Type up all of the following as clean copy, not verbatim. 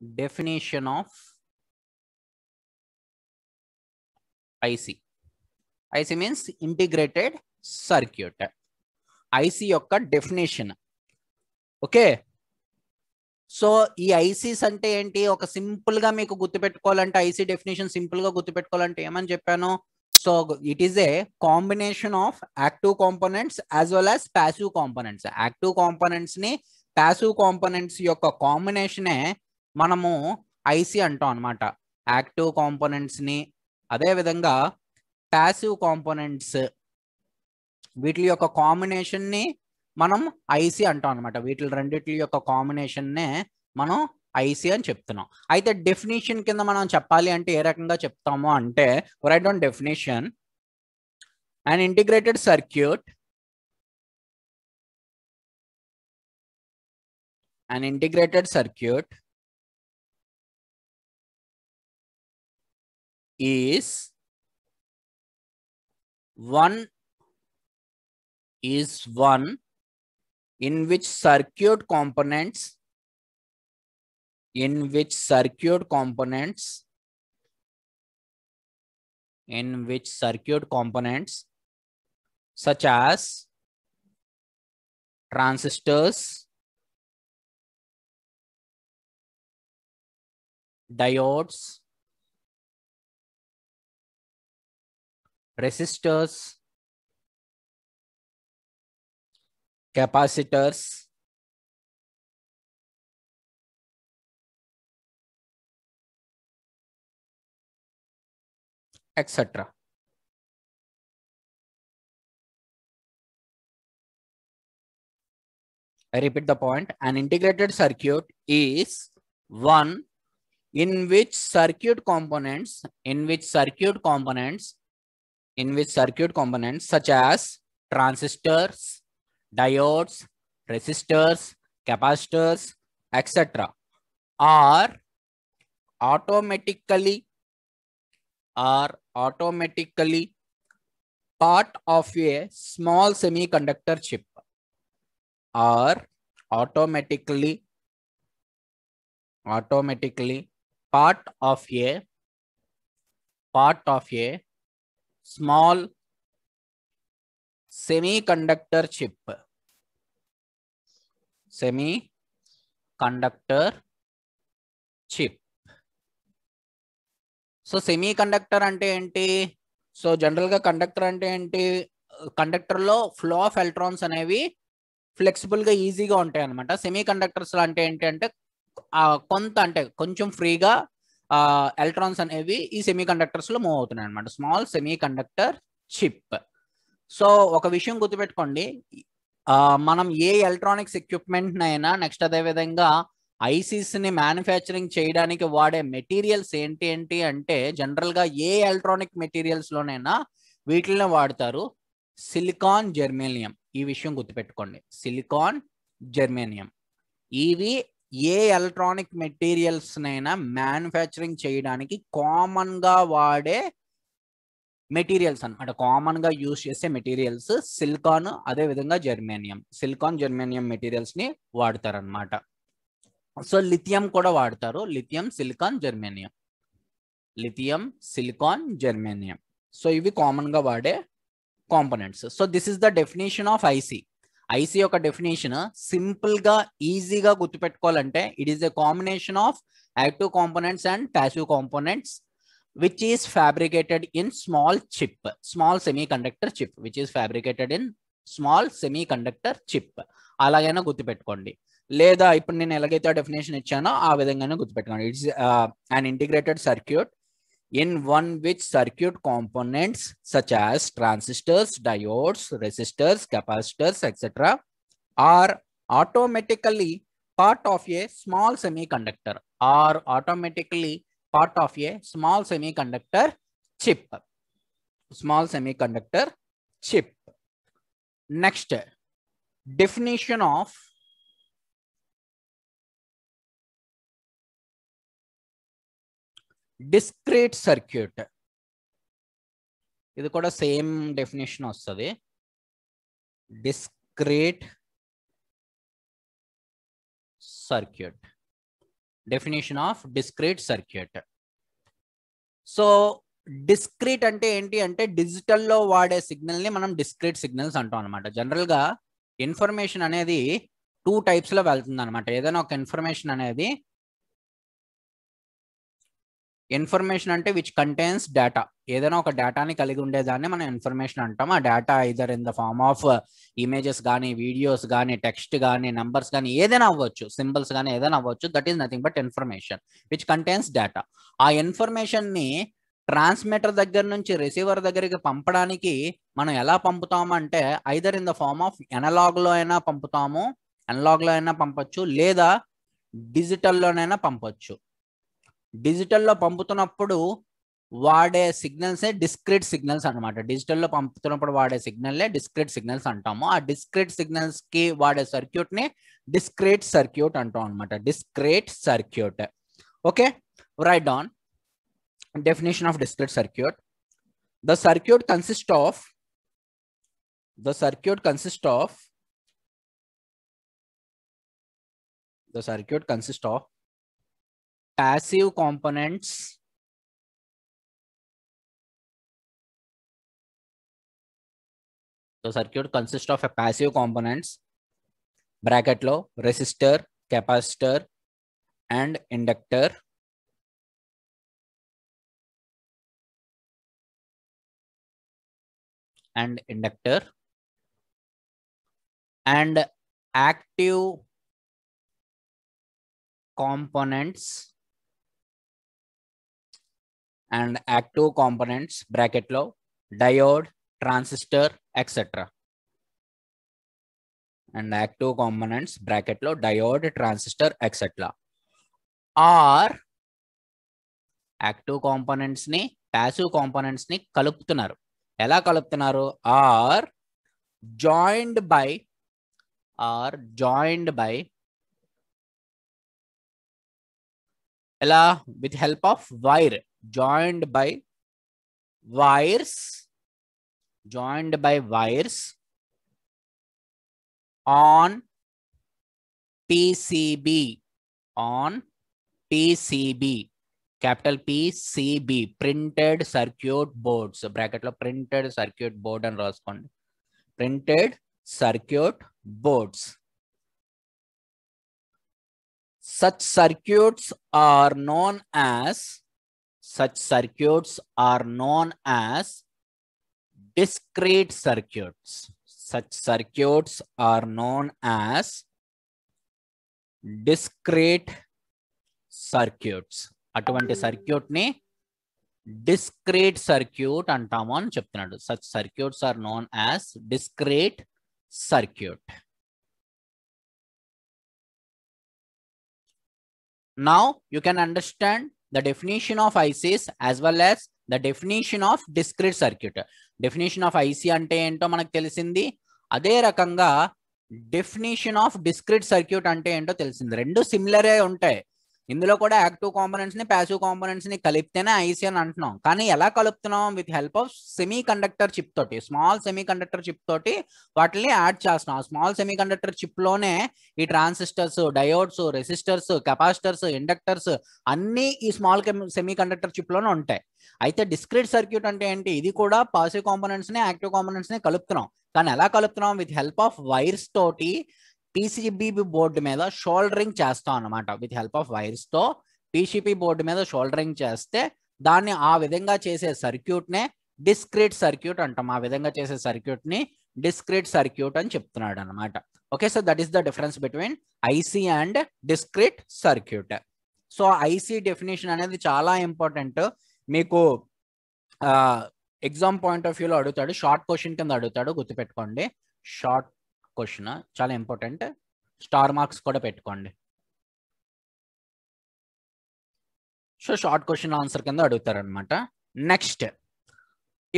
definition of IC. IC means integrated circuit. IC యొక్క definition. Okay, so ఈ ICs అంటే ఏంటి? ఒక సింపుల్ గా మీకు గుర్తుపెట్టుకోవాలంటే, ఐసీ డెఫినేషన్ సింపుల్ గా గుర్తుపెట్టుకోవాలంటే ఏమని చెప్పాను? So it is a combination of active components as well as passive components. Active components ని ప్యాసివ్ కాంపోనెంట్స్ యొక్క కాంబినేషనే మనము ఐసీ అంటాం అనమాట. యాక్టివ్ కాంపోనెంట్స్ ని అదేవిధంగా ప్యాసివ్ కాంపోనెంట్స్ వీటి యొక్క కాంబినేషన్ని మనం ఐసీ అంటాం అనమాట. వీటి రెండిటి యొక్క కాంబినేషన్నే మనం ఐసీ అని చెప్తున్నాం. అయితే డెఫినేషన్ కింద మనం చెప్పాలి అంటే ఏ రకంగా చెప్తాము అంటే, write on definition, an integrated circuit, an integrated circuit is one in which circuit components such as transistors, diodes, resistors, capacitors, etc. I repeat the point. An integrated circuit is one in which circuit components such as transistors, diodes, resistors, capacitors, etc. are automatically part of a small semiconductor chip. Are automatically part of a small semiconductor chip. So semiconductor అంటే ఏంటి? So జనరల్గా conductor అంటే ఏంటి? కండక్టర్లో flow of electrons అనేవి ఫ్లెక్సిబుల్గా ఈజీగా ఉంటాయి అనమాట. Semiconductors అంటే ఏంటి అంటే కొంచెం ఫ్రీగా ఎలక్ట్రాన్స్ అనేవి ఈ సెమీకండక్టర్స్లో మూవ్ అవుతున్నాయి అనమాట. Small semiconductor chip. సో ఒక విషయం గుర్తుపెట్టుకోండి, మనం ఏ ఎలక్ట్రానిక్స్ ఎక్విప్మెంట్ అయినా, నెక్స్ట్ అదేవిధంగా ఐసీస్ని మ్యానుఫ్యాక్చరింగ్ చేయడానికి వాడే మెటీరియల్స్ ఏంటి అంటే, జనరల్గా ఏ ఎలక్ట్రానిక్ మెటీరియల్స్లోనైనా వీటిని వాడతారు. సిలికాన్, జర్మేనియం, ఈ విషయం గుర్తుపెట్టుకోండి. సిలికాన్, జర్మేనియం ఇవి ఏ ఎలక్ట్రానిక్ మెటీరియల్స్నైనా మ్యానుఫ్యాక్చరింగ్ చేయడానికి కామన్గా వాడే మెటీరియల్స్ అనమాట. కామన్గా యూజ్ చేసే మెటీరియల్స్ సిలికాన్, అదేవిధంగా జర్మేనియం. సిలికాన్, జర్మేనియం మెటీరియల్స్ని వాడతారనమాట. సో లిథియం కూడా వాడతారు. లిథియం, సిలికాన్, జర్మేనియం సో ఇవి కామన్గా వాడే components. So this is the definition of IC. IC యొక్క డెఫినేషన్ సింపుల్గా ఈజీగా గుర్తుపెట్టుకోవాలంటే, it is a combination of active components and passive components which is fabricated in small chip, small semiconductor chip, అలాగైనా గుర్తుపెట్టుకోండి. లేదా ఇప్పుడు నేను ఎలాగైతే డెఫినేషన్ ఇచ్చానో ఆ విధంగానే గుర్తుపెట్టుకోండి. It's an integrated circuit in one which circuit components such as transistors, diodes, resistors, capacitors, etc. are automatically part of a small semiconductor small semiconductor chip. Next, definition of discrete circuit. ఇది కూడా same definition వస్తుంది. definition of discrete circuit. So discrete అంటే ఏంటి అంటే digital లో వాడే signal ని మనం డిస్క్రీట్ సిగ్నల్స్ అంటాం అన్నమాట. జనరల్ గా ఇన్ఫర్మేషన్ అనేది టూ టైప్స్ లో వెళ్తుంది అన్నమాట. ఏదైనా ఒక ఇన్ఫర్మేషన్ అనేది ఇన్ఫర్మేషన్ అంటే విచ్ కంటైన్స్ డేటా, ఏదైనా ఒక డేటాని కలిగి ఉండేదాన్ని మనం ఇన్ఫర్మేషన్ అంటాం. ఆ data either in the form of images కానీ, వీడియోస్ కానీ, టెక్స్ట్ కానీ, నంబర్స్ కానీ, ఏదైనా అవ్వచ్చు, సింబల్స్ కానీ ఏదైనా అవ్వచ్చు. That is nothing but information which contains data. ఆ ఇన్ఫర్మేషన్ ని ట్రాన్స్మిటర్ దగ్గర నుంచి రిసీవర్ దగ్గరికి పంపడానికి మనం ఎలా పంపుతామంటే either in the form of ఎనలాగ్లో అయినా పంపుతాము, ఎనలాగ్లో అయినా పంపొచ్చు, లేదా డిజిటల్లోనైనా పంపొచ్చు. డిజిటల్లో పంపుతున్నప్పుడు వాడే సిగ్నల్సే డిస్క్రీట్ సిగ్నల్స్ అనమాట. డిజిటల్లో పంపుతున్నప్పుడు వాడే సిగ్నల్లే డిస్క్రీట్ సిగ్నల్స్ అంటాము. ఆ డిస్క్రీట్ సిగ్నల్స్కి వాడే సర్క్యూట్ని డిస్క్రీట్ సర్క్యూట్ అంటాం అనమాట. Discrete circuit. Okay, write down definition of discrete circuit. The circuit consists of passive components bracket lo resistor, capacitor and inductor. And active components bracket low diode, transistor, etc. Or active components ni passive components ni kaluputunaru. ఎలా కలుపుతున్నారు? Are joined by ఎలా? With help of wire. Joined by wires on PCB. Capital PCB, printed circuit boards. Bracket lo printed circuit board and raskondi. Printed circuit boards. Such circuits are known as discrete circuits. అటువంటి circuit ని discrete circuit అంటాము అని చెప్తున్నాడు. Such circuits are known as discrete circuit. Now you can understand the definition of ICs as well as the definition of discrete circuit. Definition of IC అంటే ఏంటో మనకు తెలిసింది, అదే రకంగా డెఫినేషన్ ఆఫ్ డిస్క్రీట్ సర్క్యూట్ అంటే ఏంటో తెలిసింది. రెండు సిమిలరే ఉంటాయి. ఇందులో కూడా యాక్టివ్ కాంపోనెంట్స్ ని పాసివ్ కాంపోనెంట్స్ ని కలిపితేనే ఐసీ అని అంటున్నాం. కానీ ఎలా కలుపుతున్నాం? With help of semiconductor chip తోటి, స్మాల్ సెమీకండక్టర్ చిప్ తోటి వాటిని యాడ్ చేస్తున్నాం. స్మాల్ సెమీకండక్టర్ చిప్ లోనే ఈ transistors, diodes, resistors, capacitors, inductors అన్ని ఈ స్మాల్ సెమీకండక్టర్ చిప్ లోనే ఉంటాయి. అయితే డిస్క్రీట్ సర్క్యూట్ అంటే ఏంటి? ఇది కూడా పాసివ్ కాంపోనెంట్స్ ని యాక్టివ్ కాంపోనెంట్స్ ని కలుపుతున్నాం. కానీ ఎలా కలుపుతున్నాం? విత్ హెల్ప్ ఆఫ్ వైర్స్ తోటి PCB బోర్డు మీద షోల్డరింగ్ చేస్తాం అన్నమాట. విత్ హెల్ప్ ఆఫ్ వైర్స్ తో PCB బోర్డు మీద షోల్డరింగ్ చేస్తే దాన్ని ఆ విధంగా చేసే సర్క్యూట్ నే డిస్క్రీట్ సర్క్యూట్ అంటాం. ఆ విధంగా చేసే సర్క్యూట్ ని డిస్క్రీట్ సర్క్యూట్ అని చెప్తున్నాడు అనమాట. Okay, so that is the difference between IC and discrete circuit. So IC definition అనేది చాలా ఇంపార్టెంట్. మీకు ఎగ్జామ్ పాయింట్ ఆఫ్ వ్యూలో అడుగుతాడు, షార్ట్ క్వశ్చన్ కింద అడుగుతాడు, గుర్తుపెట్టుకోండి. షార్ట్ క్వశ్చన్ చాలా ఇంపార్టెంట్. స్టార్ మార్క్స్ కూడా పెట్టుకోండి. సో షార్ట్ క్వశ్చన్ ఆన్సర్ కింద అడుగుతారు అనమాట. నెక్స్ట్,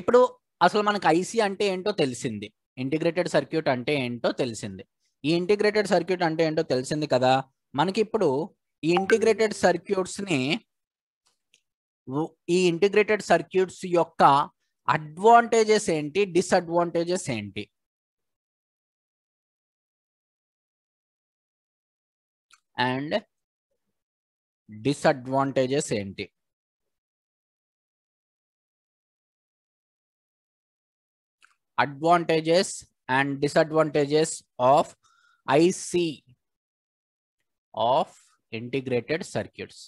ఇప్పుడు అసలు మనకు ఐసీ అంటే ఏంటో తెలిసింది, ఇంటిగ్రేటెడ్ సర్క్యూట్ అంటే ఏంటో తెలిసింది. ఈ ఇంటిగ్రేటెడ్ సర్క్యూట్ అంటే ఏంటో తెలిసింది కదా, మనకి ఇప్పుడు ఈ ఇంటిగ్రేటెడ్ సర్క్యూట్స్ ని, ఈ ఇంటిగ్రేటెడ్ సర్క్యూట్స్ యొక్క అడ్వాంటేజెస్ ఏంటి, డిస్అడ్వాంటేజెస్ ఏంటి, and డిసడ్వాంటేజెస్ ఏంటి? Advantages and disadvantages of IC of integrated circuits.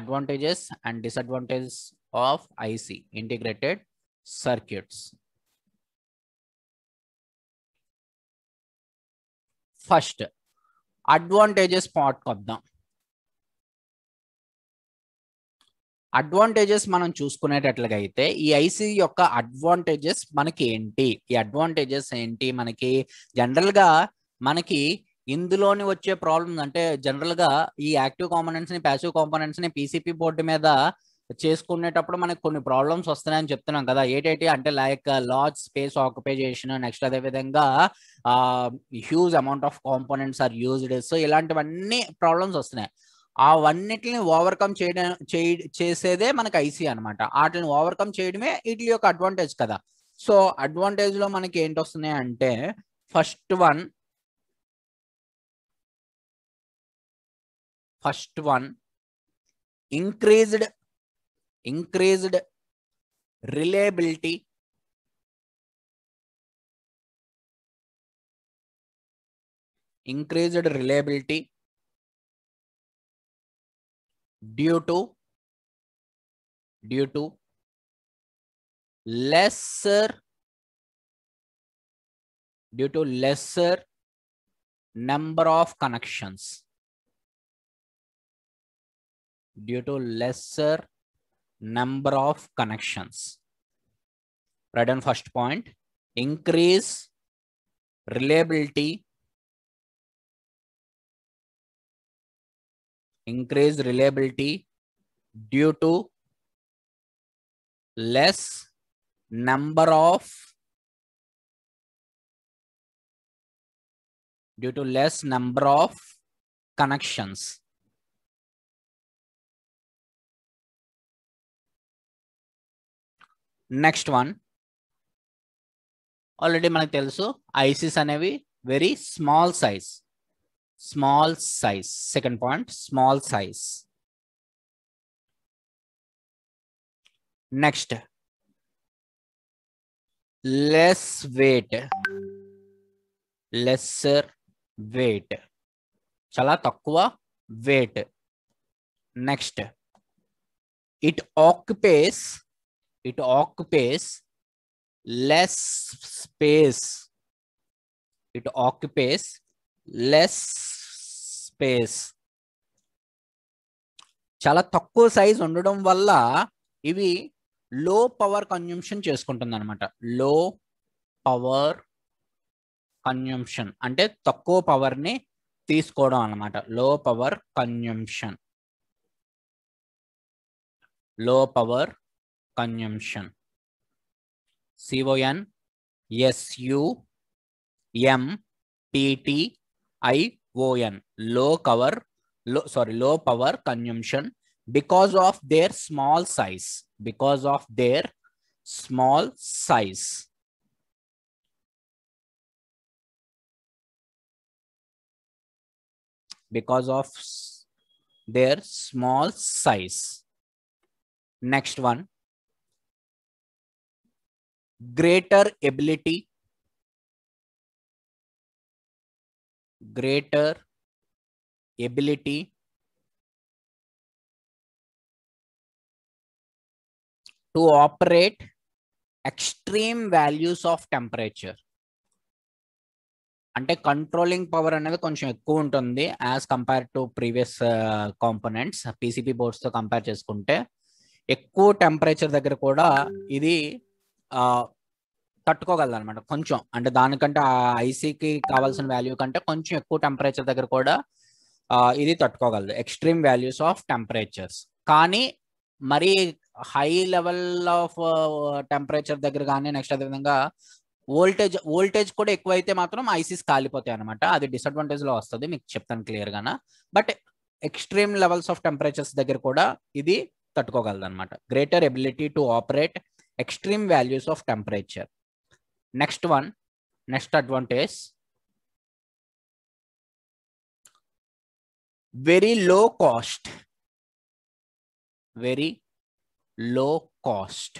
Advantages and disadvantages of IC integrated circuits. First advantages part కొద్దాం. అడ్వాంటేజెస్ మనం చూసుకునేటట్లుగా అయితే ఈ ఐసీ యొక్క అడ్వాంటేజెస్ మనకి ఏంటి? ఈ అడ్వాంటేజెస్ ఏంటి మనకి? జనరల్గా మనకి ఇందులోని వచ్చే ప్రాబ్లమ్స్ అంటే జనరల్గా ఈ యాక్టివ్ కాంపోనెంట్స్ని ప్యాసివ్ కాంపోనెంట్స్ని పీసీపీ బోర్డు మీద చేసుకునేటప్పుడు మనకు కొన్ని ప్రాబ్లమ్స్ వస్తున్నాయని చెప్తున్నాం కదా. ఏంటంటే అంటే like large space occupation, next అదేవిధంగా huge amount of components are used. So ఇలాంటివన్నీ ప్రాబ్లమ్స్ వస్తున్నాయి. అవన్నిటిని ఓవర్కమ్ చేసేదే మనకి ఐసీ అనమాట. వాటిని ఓవర్కమ్ చేయడమే వీటి యొక్క అడ్వాంటేజ్ కదా. సో అడ్వాంటేజ్లో మనకి ఏంటి వస్తున్నాయి అంటే first one increased reliability due to lesser number of connections Right on first point, increase reliability. Increase reliability due to less number of connections. Next one already మనకు తెలుసు ఐసీస్ అనేవి very small size. Second point small size. Next lesser weight, చాలా తక్కువ weight. Next it occupies less space. చాలా తక్కువ size ఉండడం వల్ల ఇవి లో పవర్ కన్జంప్షన్ చేసుకుంటుంది అనమాట. లో పవర్ కన్జంప్షన్ అంటే తక్కువ పవర్ని తీసుకోవడం అనమాట. Low power consumption CONSUMPTION, low power consumption because of their small size. Next one, greater ability to operate extreme values of temperature. అంటే కంట్రోలింగ్ పవర్ అనేది కొంచెం ఎక్కువ ఉంటుంది as compare to previous components. PCB బోర్డ్స్తో కంపేర్ చేసుకుంటే ఎక్కువ temperature దగ్గర కూడా ఇది తట్టుకోగలదు అనమాట. కొంచెం అంటే దానికంటే ఆ ఐసీకి కావాల్సిన వాల్యూ కంటే కొంచెం ఎక్కువ టెంపరేచర్ దగ్గర కూడా ఇది తట్టుకోగలదు. Extreme values of temperatures. కానీ మరీ హై లెవెల్ ఆఫ్ టెంపరేచర్ దగ్గర కానీ నెక్స్ట్ అదేవిధంగా వోల్టేజ్ కూడా ఎక్కువైతే మాత్రం ఐసీస్ కాలిపోతాయి అనమాట. అది డిసడ్వాంటేజ్లో వస్తుంది, మీకు చెప్తాను క్లియర్గానా. But extreme levels of temperatures దగ్గర కూడా ఇది తట్టుకోగలదు అనమాట. Greater ability to operate extreme values of temperature. Next advantage, very low cost. very low cost.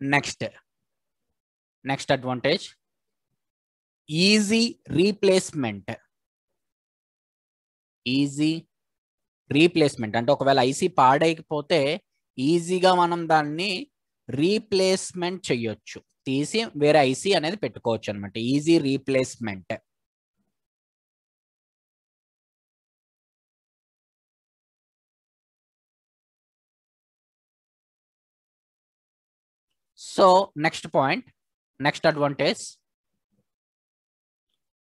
Next advantage, easy replacement. Easy replacement. And talk well, IC padaikapothe easy ga manam danni replacement cheyochu. Easy where IC anedi pettukochu anamata. Easy replacement. So next point, next advantage,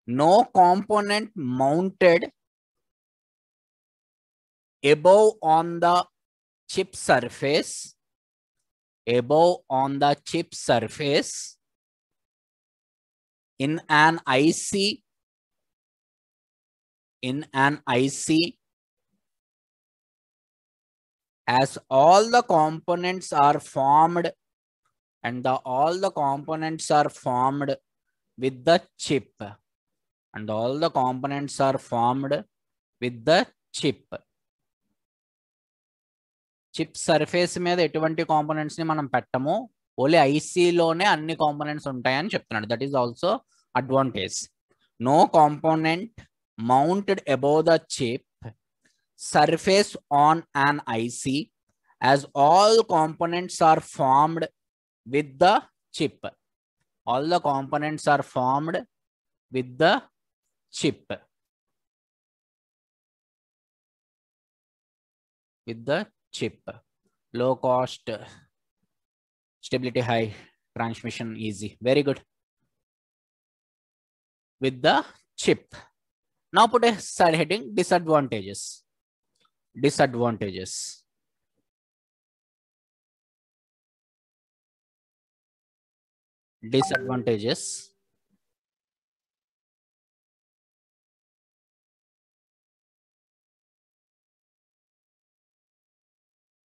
no component mounted above on the chip surface, in an IC, as all the components are formed with the chip. Chip surface me the 20 components ni manam pettamo. Only IC lone anni components untayan cheptunnadu. That is also advantage. No component mounted above the chip surface on an IC as all components are formed with the chip. Low cost, stability high, transmission easy. Very good. With the chip. Now put a side heading, disadvantages.